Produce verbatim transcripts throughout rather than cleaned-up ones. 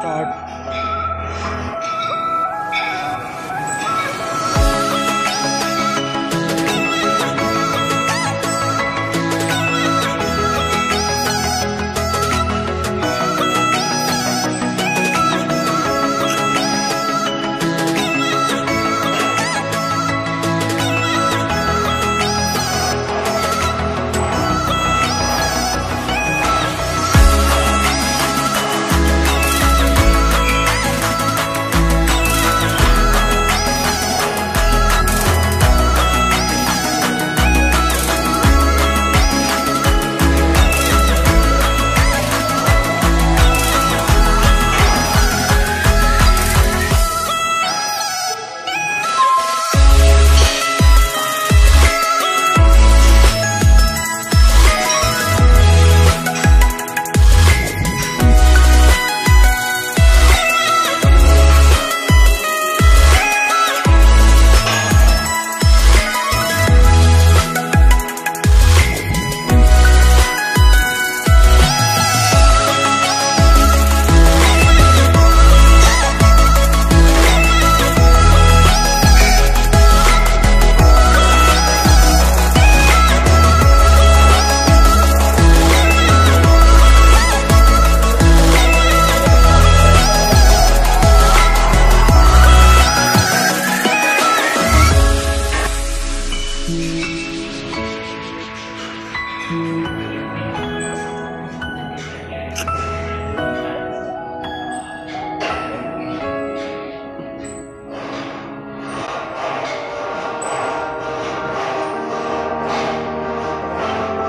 Start.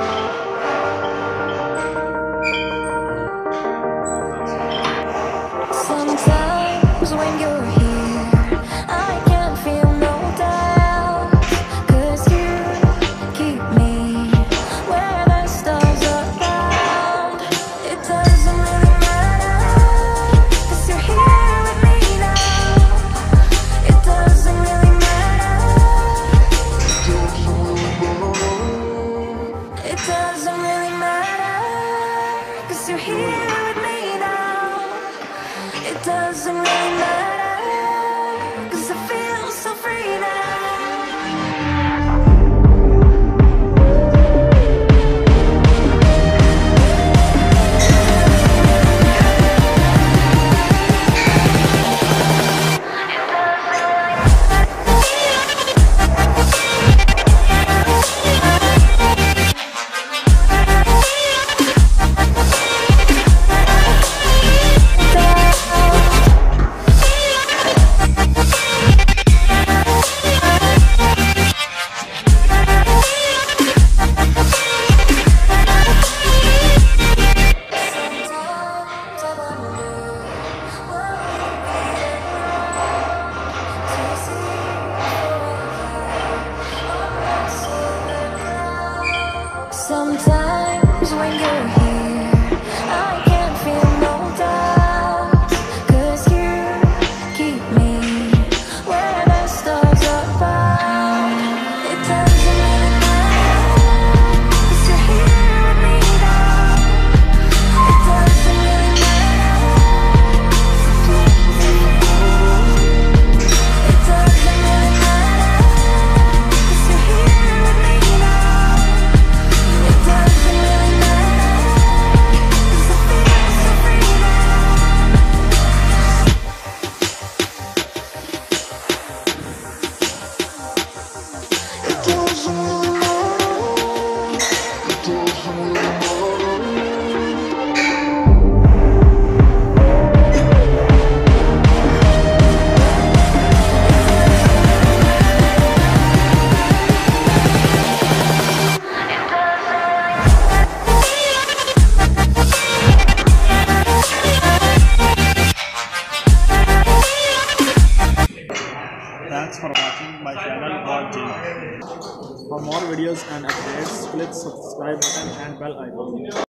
Sometimes when you're here, I can't feel no doubt, 'cause you keep me where the stars are found. It doesn't really matter, 'cause you're here with me now. It doesn't really matter. It doesn't really matter, 'cause you're here with me now. It doesn't really matter, 'cause I feel so free now. Sometimes when you're here, I can't feel no doubt, 'cause you keep me where the stars are found. It doesn't really matter, 'cause you're here with me now. It doesn't really matter. It doesn't really matter, 'cause you're here with me now. Thanks for watching my channel World Gym. For more videos and updates, click subscribe button and bell icon.